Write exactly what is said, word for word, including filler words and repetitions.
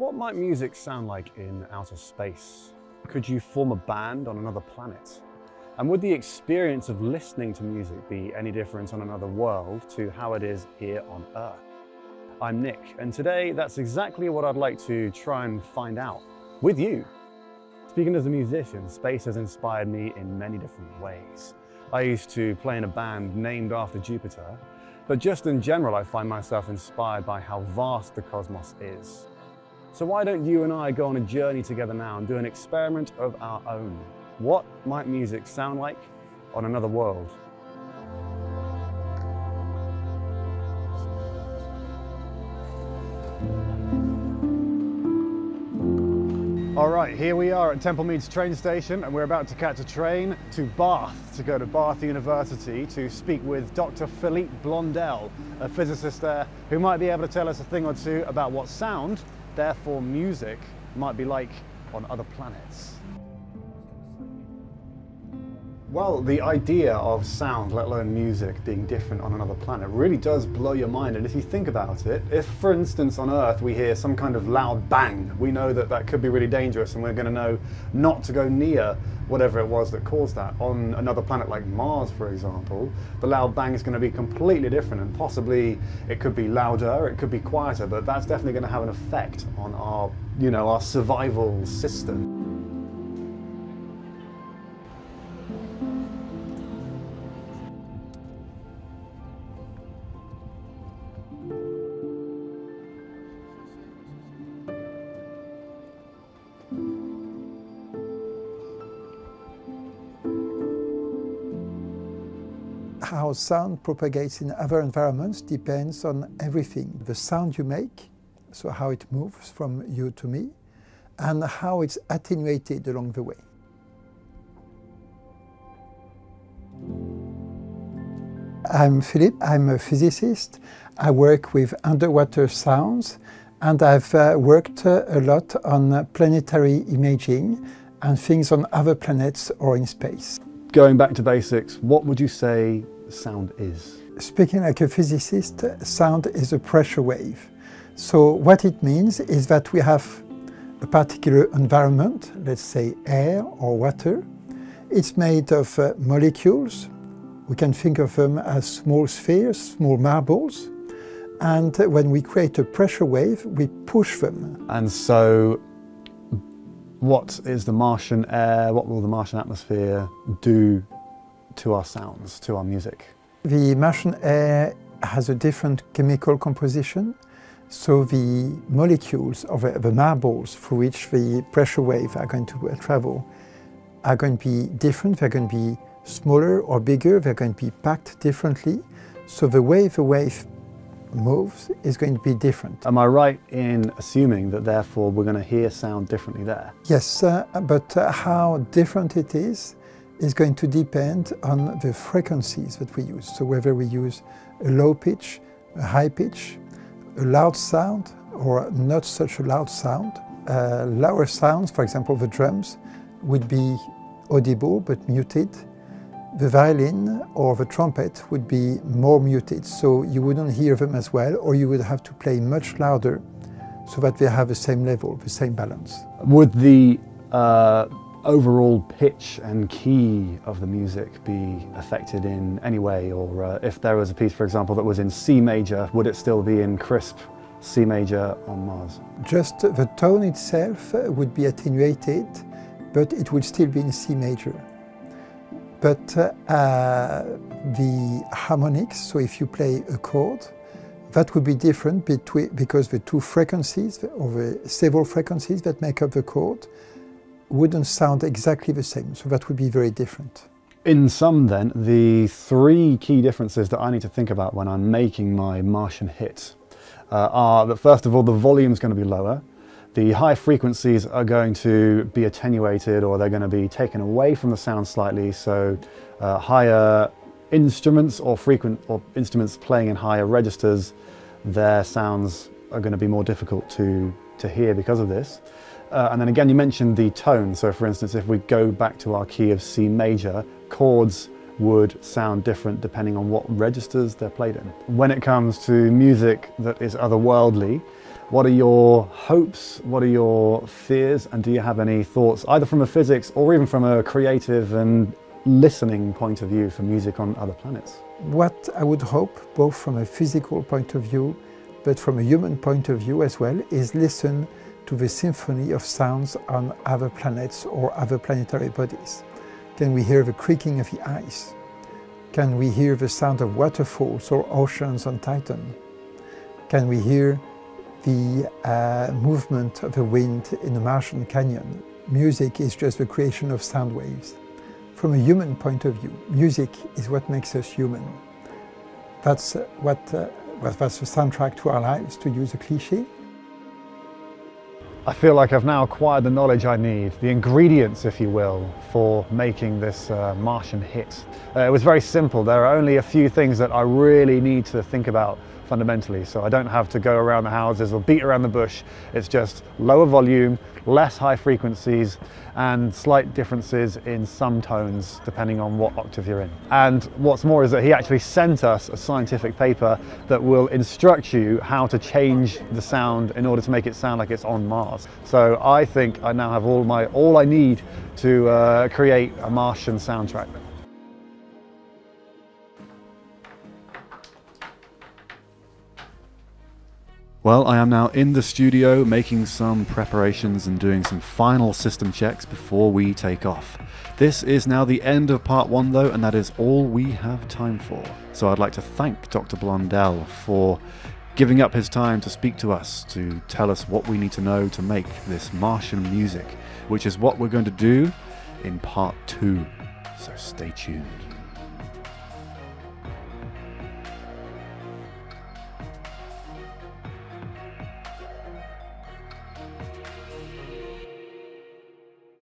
What might music sound like in outer space? Could you form a band on another planet? And would the experience of listening to music be any different on another world to how it is here on Earth? I'm Nick, and today that's exactly what I'd like to try and find out with you. Speaking as a musician, space has inspired me in many different ways. I used to play in a band named after Jupiter, but just in general I find myself inspired by how vast the cosmos is. So why don't you and I go on a journey together now and do an experiment of our own? What might music sound like on another world? All right, here we are at Temple Meads train station and we're about to catch a train to Bath to go to Bath University to speak with Doctor Philippe Blondel, a physicist there who might be able to tell us a thing or two about what sound, therefore music, might be like on other planets. Well, the idea of sound, let alone music, being different on another planet really does blow your mind. And if you think about it, if, for instance, on Earth we hear some kind of loud bang, we know that that could be really dangerous and we're going to know not to go near whatever it was that caused that. On another planet like Mars, for example, the loud bang is going to be completely different, and possibly it could be louder, it could be quieter, but that's definitely going to have an effect on our, you know, our survival system. How sound propagates in other environments depends on everything. The sound you make, so how it moves from you to me, and how it's attenuated along the way. I'm Philippe, I'm a physicist. I work with underwater sounds, and I've uh, worked uh, a lot on uh, planetary imaging and things on other planets or in space. Going back to basics, what would you say sound is? Speaking like a physicist, sound is a pressure wave. So what it means is that we have a particular environment, let's say air or water. It's made of uh, molecules. We can think of them as small spheres, small marbles. And when we create a pressure wave, we push them. And so what is the Martian air, what will the Martian atmosphere do to our sounds, to our music? The Martian air has a different chemical composition, so the molecules of the marbles through which the pressure wave are going to travel are going to be different. They're going to be smaller or bigger, they're going to be packed differently, so the way the wave moves is going to be different. Am I right in assuming that therefore we're going to hear sound differently there? Yes, uh, but uh, how different it is is going to depend on the frequencies that we use. So whether we use a low pitch, a high pitch, a loud sound or not such a loud sound. Uh, lower sounds, for example the drums, would be audible but muted. The violin or the trumpet would be more muted, so you wouldn't hear them as well, or you would have to play much louder so that they have the same level, the same balance. Would the uh, overall pitch and key of the music be affected in any way? Or uh, if there was a piece, for example, that was in C major, would it still be in crisp C major on Mars? Just the tone itself would be attenuated, but it would still be in C major. But uh, the harmonics, so if you play a chord, that would be different between, because the two frequencies, or the several frequencies that make up the chord, wouldn't sound exactly the same, so that would be very different. In sum then, the three key differences that I need to think about when I'm making my Martian hit uh, are that, first of all, the volume's going to be lower. The high frequencies are going to be attenuated, or they're going to be taken away from the sound slightly, so uh, higher instruments or frequent or instruments playing in higher registers, their sounds are going to be more difficult to, to hear because of this. Uh, and then again, you mentioned the tone, so for instance, if we go back to our key of C major, chords would sound different depending on what registers they're played in. When it comes to music that is otherworldly, What are your hopes? What are your fears? And do you have any thoughts, either from a physics or even from a creative and listening point of view for music on other planets? What I would hope, both from a physical point of view, but from a human point of view as well, is listen to the symphony of sounds on other planets or other planetary bodies. Can we hear the creaking of the ice? Can we hear the sound of waterfalls or oceans on Titan? Can we hear the uh, movement of the wind in a Martian canyon? Music is just the creation of sound waves. From a human point of view, music is what makes us human. That's what, uh, what that's the soundtrack to our lives, to use a cliché. I feel like I've now acquired the knowledge I need, the ingredients, if you will, for making this uh, Martian hit. Uh, it was very simple. There are only a few things that I really need to think about fundamentally, so I don't have to go around the houses or beat around the bush. It's just lower volume, less high frequencies, and slight differences in some tones depending on what octave you're in. And what's more is that he actually sent us a scientific paper that will instruct you how to change the sound in order to make it sound like it's on Mars. So I think I now have all my all I need to uh, create a Martian soundtrack. Well, I am now in the studio making some preparations and doing some final system checks before we take off. This is now the end of part one though, and that is all we have time for. So I'd like to thank Doctor Blondel for giving up his time to speak to us, to tell us what we need to know to make this Martian music, which is what we're going to do in part two. So stay tuned.